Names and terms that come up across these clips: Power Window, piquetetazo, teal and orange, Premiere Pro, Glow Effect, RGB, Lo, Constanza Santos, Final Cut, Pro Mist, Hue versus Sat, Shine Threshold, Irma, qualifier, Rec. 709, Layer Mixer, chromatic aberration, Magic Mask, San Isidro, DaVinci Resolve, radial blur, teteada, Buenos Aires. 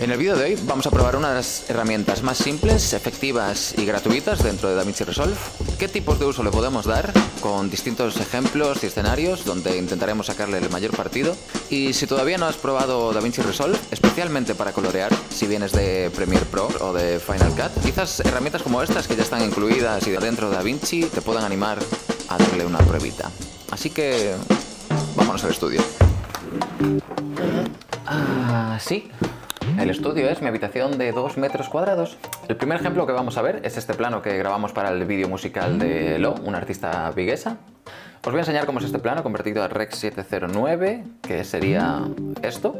En el vídeo de hoy vamos a probar una de las herramientas más simples, efectivas y gratuitas dentro de DaVinci Resolve. ¿Qué tipos de uso le podemos dar? Con distintos ejemplos y escenarios donde intentaremos sacarle el mayor partido. Y si todavía no has probado DaVinci Resolve, especialmente para colorear, si vienes de Premiere Pro o de Final Cut, quizás herramientas como estas que ya están incluidas y dentro de DaVinci te puedan animar a darle una pruebita. Así que vámonos al estudio. Ah, sí. El estudio es mi habitación de 2 metros cuadrados. El primer ejemplo que vamos a ver es este plano que grabamos para el vídeo musical de Lo, una artista viguesa. Os voy a enseñar cómo es este plano convertido a Rec. 709, que sería esto.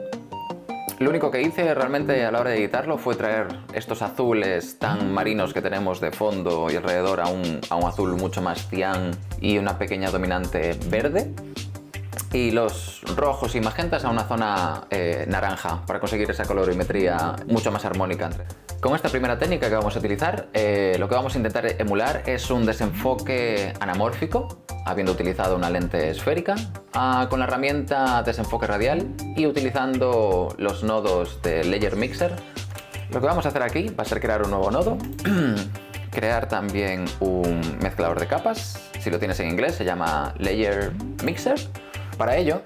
Lo único que hice realmente a la hora de editarlo fue traer estos azules tan marinos que tenemos de fondo y alrededor a un azul mucho más cian y una pequeña dominante verde, y los rojos y magentas a una zona naranja para conseguir esa colorimetría mucho más armónica. Con esta primera técnica que vamos a utilizar, lo que vamos a intentar emular es un desenfoque anamórfico, habiendo utilizado una lente esférica, con la herramienta desenfoque radial y utilizando los nodos de Layer Mixer. Lo que vamos a hacer aquí va a ser crear un nuevo nodo, crear también un mezclador de capas. Si lo tienes en inglés se llama Layer Mixer. Para ello,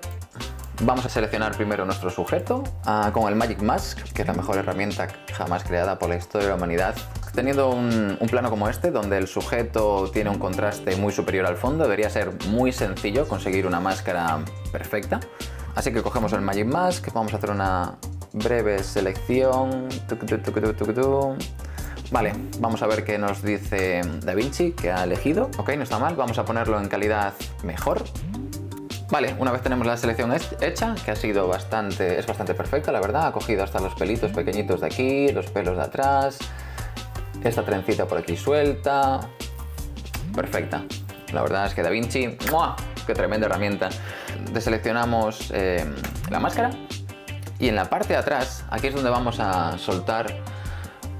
vamos a seleccionar primero nuestro sujeto con el Magic Mask, que es la mejor herramienta jamás creada por la historia de la humanidad. Teniendo un plano como este, donde el sujeto tiene un contraste muy superior al fondo, debería ser muy sencillo conseguir una máscara perfecta. Así que cogemos el Magic Mask, vamos a hacer una breve selección. Vale, vamos a ver qué nos dice DaVinci, que ha elegido. Ok, no está mal, vamos a ponerlo en calidad mejor. Vale, una vez tenemos la selección hecha, que es bastante perfecta, la verdad. Ha cogido hasta los pelitos pequeñitos de aquí, los pelos de atrás, esta trencita por aquí suelta. Perfecta. La verdad es que DaVinci, ¡mua! ¡Qué tremenda herramienta! Deseleccionamos la máscara y en la parte de atrás, aquí es donde vamos a soltar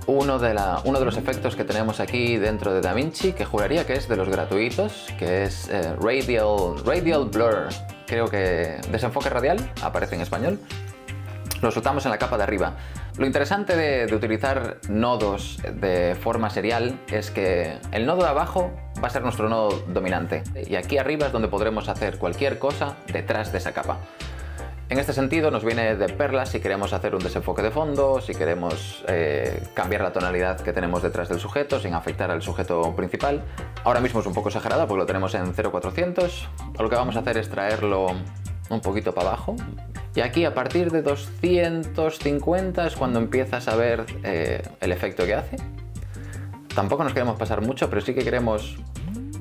uno de los efectos que tenemos aquí dentro de DaVinci, que juraría que es de los gratuitos, que es radial blur, creo que desenfoque radial, aparece en español. Lo soltamos en la capa de arriba. Lo interesante de utilizar nodos de forma serial es que el nodo de abajo va a ser nuestro nodo dominante y aquí arriba es donde podremos hacer cualquier cosa detrás de esa capa. En este sentido nos viene de perlas si queremos hacer un desenfoque de fondo, si queremos cambiar la tonalidad que tenemos detrás del sujeto sin afectar al sujeto principal. Ahora mismo es un poco exagerado porque lo tenemos en 0400. Lo que vamos a hacer es traerlo un poquito para abajo. Y aquí a partir de 250 es cuando empiezas a ver el efecto que hace. Tampoco nos queremos pasar mucho, pero sí que queremos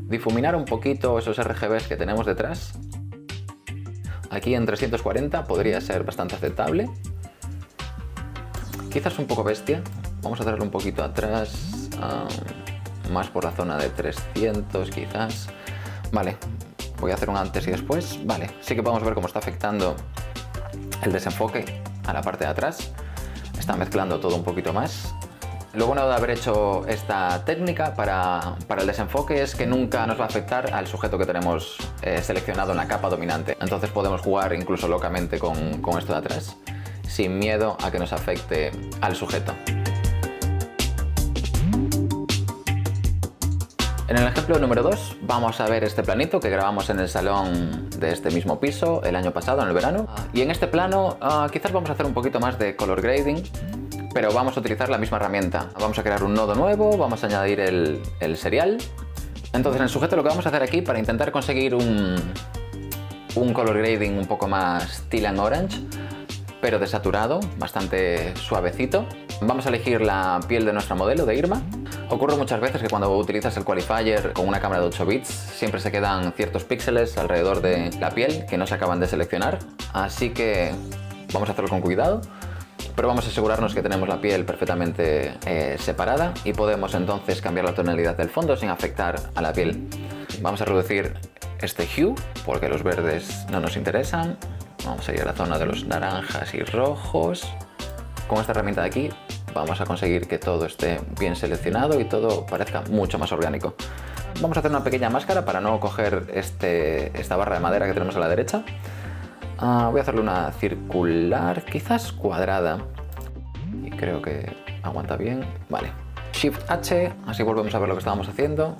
difuminar un poquito esos RGBs que tenemos detrás. Aquí en 340 podría ser bastante aceptable. Quizás un poco bestia. Vamos a traerlo un poquito atrás. Más por la zona de 300 quizás. Vale, voy a hacer un antes y después. Vale, sí que podemos ver cómo está afectando el desenfoque a la parte de atrás. Está mezclando todo un poquito más. Lo bueno de haber hecho esta técnica para el desenfoque es que nunca nos va a afectar al sujeto que tenemos seleccionado en la capa dominante. Entonces podemos jugar incluso locamente con esto de atrás, sin miedo a que nos afecte al sujeto. En el ejemplo número 2 vamos a ver este planito que grabamos en el salón de este mismo piso el año pasado, en el verano. Y en este plano quizás vamos a hacer un poquito más de color grading, pero vamos a utilizar la misma herramienta. Vamos a crear un nodo nuevo, vamos a añadir el serial. Entonces en el sujeto lo que vamos a hacer aquí para intentar conseguir un color grading un poco más teal and orange, pero desaturado, bastante suavecito. Vamos a elegir la piel de nuestra modelo, de Irma. Ocurre muchas veces que cuando utilizas el qualifier con una cámara de 8 bits siempre se quedan ciertos píxeles alrededor de la piel que no se acaban de seleccionar. Así que vamos a hacerlo con cuidado, pero vamos a asegurarnos que tenemos la piel perfectamente separada y podemos entonces cambiar la tonalidad del fondo sin afectar a la piel. Vamos a reducir este hue porque los verdes no nos interesan. Vamos a ir a la zona de los naranjas y rojos. Con esta herramienta de aquí vamos a conseguir que todo esté bien seleccionado y todo parezca mucho más orgánico. Vamos a hacer una pequeña máscara para no coger esta barra de madera que tenemos a la derecha. Voy a hacerle una circular, quizás cuadrada. creo que aguanta bien. Vale, Shift H, así volvemos a ver lo que estábamos haciendo.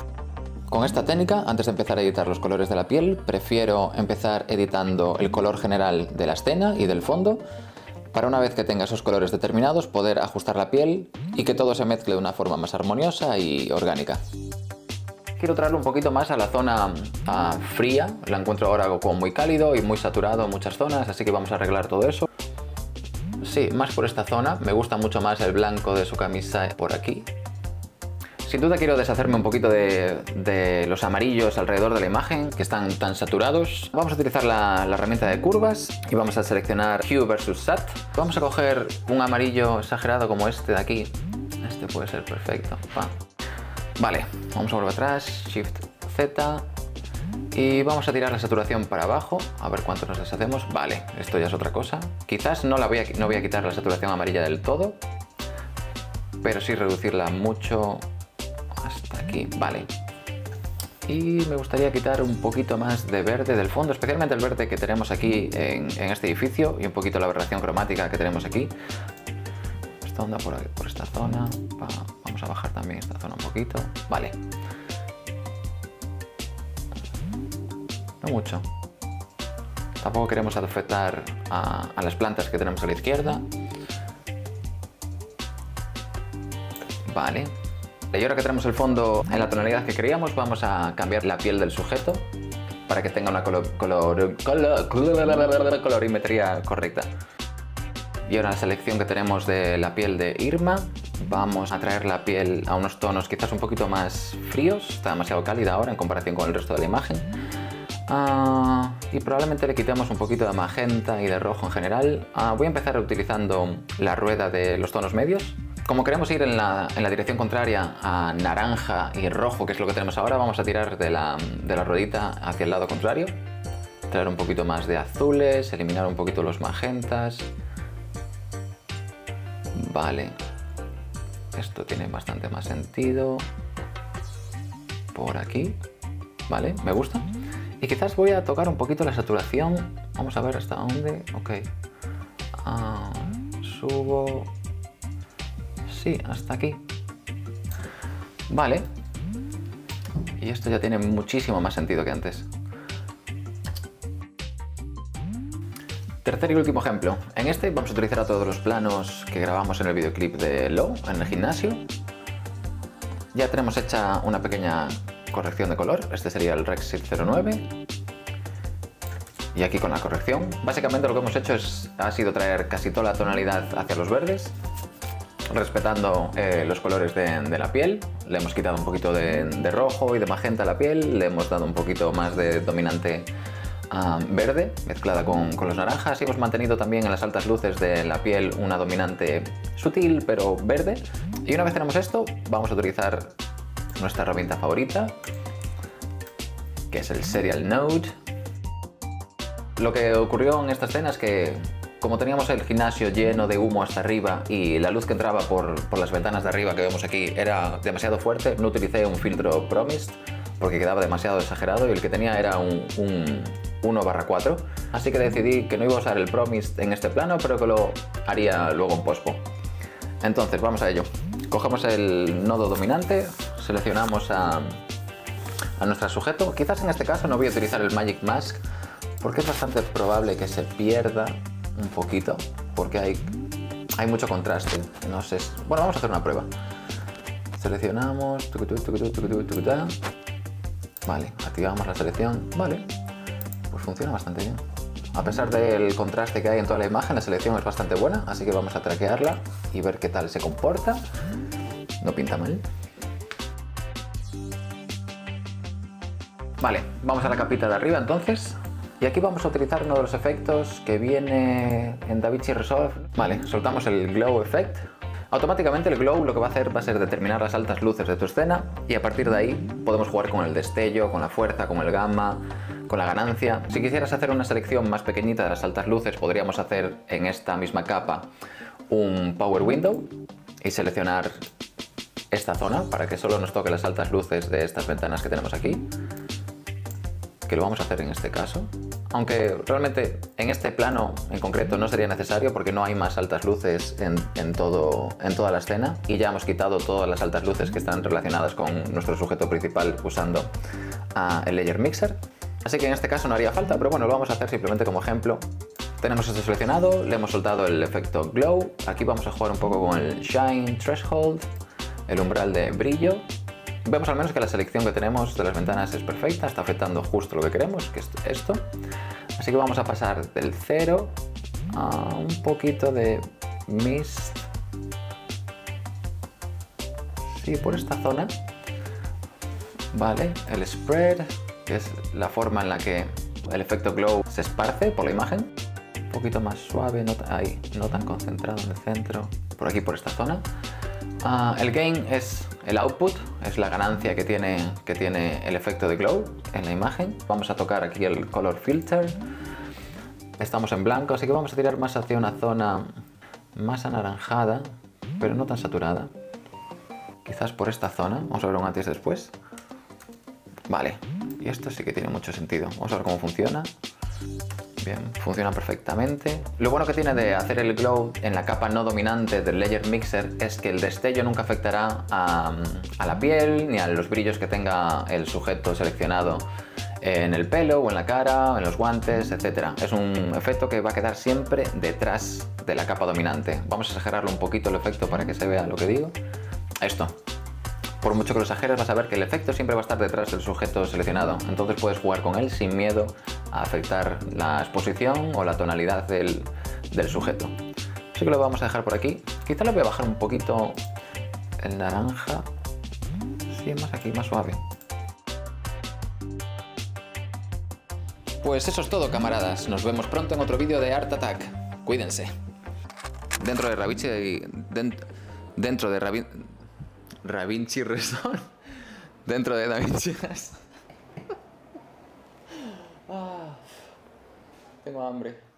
Con esta técnica, antes de empezar a editar los colores de la piel, prefiero empezar editando el color general de la escena y del fondo, para una vez que tenga esos colores determinados poder ajustar la piel y que todo se mezcle de una forma más armoniosa y orgánica. Quiero traerlo un poquito más a la zona fría, la encuentro ahora como muy cálido y muy saturado en muchas zonas, así que vamos a arreglar todo eso. Sí, más por esta zona, me gusta mucho más el blanco de su camisa por aquí. Sin duda quiero deshacerme un poquito de los amarillos alrededor de la imagen, que están tan saturados. Vamos a utilizar la herramienta de curvas y vamos a seleccionar Hue versus Sat. Vamos a coger un amarillo exagerado como este de aquí. Este puede ser perfecto. Vale, vamos a volver atrás, Shift Z, y vamos a tirar la saturación para abajo, a ver cuánto nos deshacemos. Vale, esto ya es otra cosa. Quizás no voy a quitar la saturación amarilla del todo, pero sí reducirla mucho. Hasta aquí, vale. Y me gustaría quitar un poquito más de verde del fondo, especialmente el verde que tenemos aquí en este edificio y un poquito la aberración cromática que tenemos aquí. Esta onda por esta zona. Vamos a bajar también esta zona un poquito. Vale. No mucho. Tampoco queremos afectar a las plantas que tenemos a la izquierda. Vale. Y ahora que tenemos el fondo en la tonalidad que queríamos, vamos a cambiar la piel del sujeto para que tenga una colorimetría correcta. Y ahora la selección que tenemos de la piel de Irma, vamos a traer la piel a unos tonos quizás un poquito más fríos, está demasiado cálida ahora en comparación con el resto de la imagen. Y probablemente le quitemos un poquito de magenta y de rojo en general. Voy a empezar utilizando la rueda de los tonos medios. Como queremos ir en la dirección contraria a naranja y rojo, que es lo que tenemos ahora, vamos a tirar de la ruedita hacia el lado contrario. Traer un poquito más de azules, eliminar un poquito los magentas. Vale. Esto tiene bastante más sentido. Por aquí. Vale, me gusta. Y quizás voy a tocar un poquito la saturación. Vamos a ver hasta dónde. Ok. Subo... Sí, hasta aquí. Vale. Y esto ya tiene muchísimo más sentido que antes. Tercer y último ejemplo. En este vamos a utilizar a todos los planos que grabamos en el videoclip de Lo, en el gimnasio. Ya tenemos hecha una pequeña corrección de color. Este sería el Rec. 709. Y aquí con la corrección. Básicamente lo que hemos hecho ha sido traer casi toda la tonalidad hacia los verdes, respetando los colores de la piel. Le hemos quitado un poquito de rojo y de magenta a la piel, le hemos dado un poquito más de dominante verde mezclada con los naranjas, y hemos mantenido también en las altas luces de la piel una dominante sutil pero verde. Y una vez tenemos esto, vamos a utilizar nuestra herramienta favorita, que es el Serial Node. Lo que ocurrió en esta escena es que, como teníamos el gimnasio lleno de humo hasta arriba y la luz que entraba por las ventanas de arriba que vemos aquí era demasiado fuerte, no utilicé un filtro Pro Mist porque quedaba demasiado exagerado y el que tenía era un 1/4, así que decidí que no iba a usar el Pro Mist en este plano, pero que lo haría luego en pospo. Entonces vamos a ello. Cogemos el nodo dominante, seleccionamos a nuestro sujeto. Quizás en este caso no voy a utilizar el Magic Mask porque es bastante probable que se pierda un poquito, porque hay mucho contraste. No sé. Bueno, vamos a hacer una prueba. Seleccionamos. Vale, activamos la selección. Vale, pues funciona bastante bien. A pesar del contraste que hay en toda la imagen, la selección es bastante buena, así que vamos a traquearla y ver qué tal se comporta. No pinta mal. Vale, vamos a la capita de arriba entonces. Y aquí vamos a utilizar uno de los efectos que viene en DaVinci Resolve. Vale, soltamos el Glow Effect. Automáticamente el Glow lo que va a hacer va a ser determinar las altas luces de tu escena, y a partir de ahí podemos jugar con el destello, con la fuerza, con el gamma, con la ganancia. Si quisieras hacer una selección más pequeñita de las altas luces, podríamos hacer en esta misma capa un Power Window y seleccionar esta zona para que solo nos toque las altas luces de estas ventanas que tenemos aquí, que lo vamos a hacer en este caso. aunque realmente en este plano en concreto no sería necesario porque no hay más altas luces en toda la escena, y ya hemos quitado todas las altas luces que están relacionadas con nuestro sujeto principal usando el Layer Mixer. Así que en este caso no haría falta, pero bueno, lo vamos a hacer simplemente como ejemplo. Tenemos esto seleccionado, le hemos soltado el efecto Glow. Aquí vamos a jugar un poco con el Shine Threshold, el umbral de brillo. Vemos al menos que la selección que tenemos de las ventanas es perfecta, está afectando justo lo que queremos, que es esto. Así que vamos a pasar del 0 a un poquito de mist. Sí, por esta zona. Vale, el spread, que es la forma en la que el efecto glow se esparce por la imagen. Un poquito más suave, ahí, no tan concentrado en el centro, por aquí, por esta zona. El gain es el output, es la ganancia que tiene el efecto de glow en la imagen. Vamos a tocar aquí el color filter. Estamos en blanco, así que vamos a tirar más hacia una zona más anaranjada, pero no tan saturada. Quizás por esta zona. Vamos a ver un antes y después. Vale. Y esto sí que tiene mucho sentido. Vamos a ver cómo funciona. Bien, funciona perfectamente. Lo bueno que tiene de hacer el glow en la capa no dominante del Layer Mixer es que el destello nunca afectará a la piel ni a los brillos que tenga el sujeto seleccionado en el pelo o en la cara, en los guantes, etc. Es un efecto que va a quedar siempre detrás de la capa dominante. Vamos a exagerarlo un poquito el efecto para que se vea lo que digo. Esto. Por mucho que lo exageres, vas a ver que el efecto siempre va a estar detrás del sujeto seleccionado. Entonces puedes jugar con él sin miedo a afectar la exposición o la tonalidad del sujeto. Así que lo vamos a dejar por aquí. Quizá lo voy a bajar un poquito el naranja. Sí, más aquí, más suave. Pues eso es todo, camaradas. Nos vemos pronto en otro vídeo de Art Attack. Cuídense. DaVinci Resolve dentro de DaVinci. Tengo hambre.